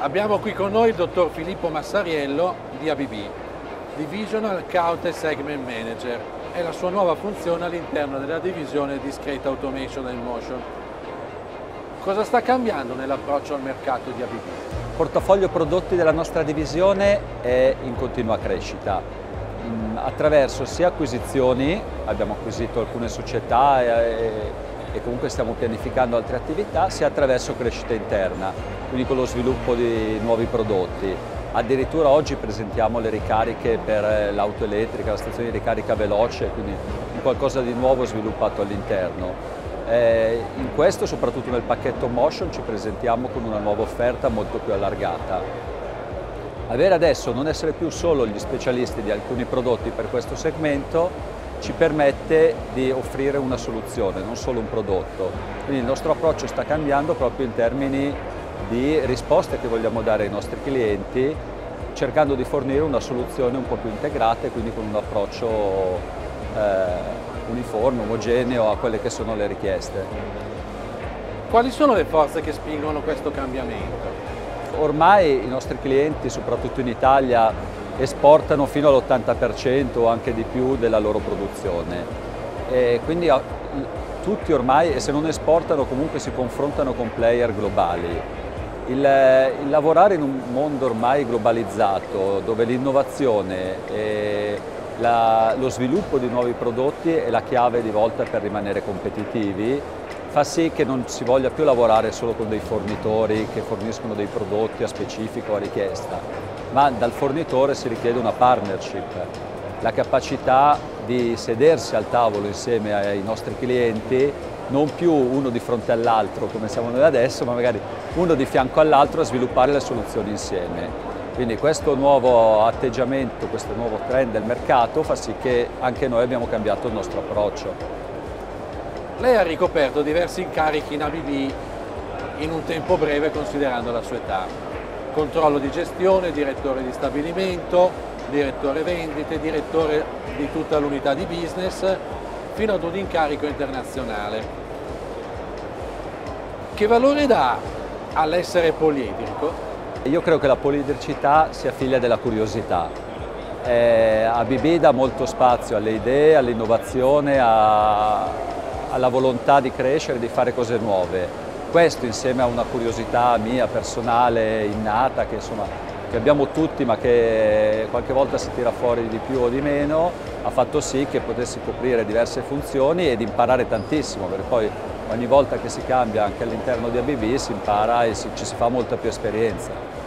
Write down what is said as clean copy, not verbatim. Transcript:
Abbiamo qui con noi il dottor Filippo Massariello di ABB, Divisional Account and Segment Manager, e la sua nuova funzione all'interno della divisione Discrete Automation and Motion. Cosa sta cambiando nell'approccio al mercato di ABB? Il portafoglio prodotti della nostra divisione è in continua crescita, attraverso sia acquisizioni, abbiamo acquisito alcune società e comunque stiamo pianificando altre attività, sia attraverso crescita interna, quindi con lo sviluppo di nuovi prodotti. Addirittura oggi presentiamo le ricariche per l'auto elettrica, la stazione di ricarica veloce, quindi qualcosa di nuovo sviluppato all'interno. In questo, soprattutto nel pacchetto Motion, ci presentiamo con una nuova offerta molto più allargata. Avere adesso, non essere più solo gli specialisti di alcuni prodotti per questo segmento, ci permette di offrire una soluzione, non solo un prodotto. Quindi il nostro approccio sta cambiando proprio in termini di risposte che vogliamo dare ai nostri clienti, cercando di fornire una soluzione un po' più integrata e quindi con un approccio uniforme, omogeneo a quelle che sono le richieste. Quali sono le forze che spingono questo cambiamento? Ormai i nostri clienti, soprattutto in Italia, esportano fino all'80% o anche di più della loro produzione, e quindi tutti ormai, se non esportano, comunque si confrontano con player globali. Il lavorare in un mondo ormai globalizzato, dove l'innovazione e lo sviluppo di nuovi prodotti è la chiave di volta per rimanere competitivi, fa sì che non si voglia più lavorare solo con dei fornitori che forniscono dei prodotti a specifico, a richiesta, ma dal fornitore si richiede una partnership, la capacità di sedersi al tavolo insieme ai nostri clienti, non più uno di fronte all'altro come siamo noi adesso, ma magari uno di fianco all'altro a sviluppare le soluzioni insieme. Quindi questo nuovo atteggiamento, questo nuovo trend del mercato fa sì che anche noi abbiamo cambiato il nostro approccio. Lei ha ricoperto diversi incarichi in ABB in un tempo breve considerando la sua età: controllo di gestione, direttore di stabilimento, direttore vendite, direttore di tutta l'unità di business, fino ad un incarico internazionale. Che valore dà all'essere poliedrico? Io credo che la poliedricità sia figlia della curiosità. ABB dà molto spazio alle idee, all'innovazione, alla volontà di crescere, di fare cose nuove. Questo, insieme a una curiosità mia personale innata, che abbiamo tutti ma che qualche volta si tira fuori di più o di meno, ha fatto sì che potessi coprire diverse funzioni ed imparare tantissimo, perché poi ogni volta che si cambia anche all'interno di ABB si impara e ci si fa molta più esperienza.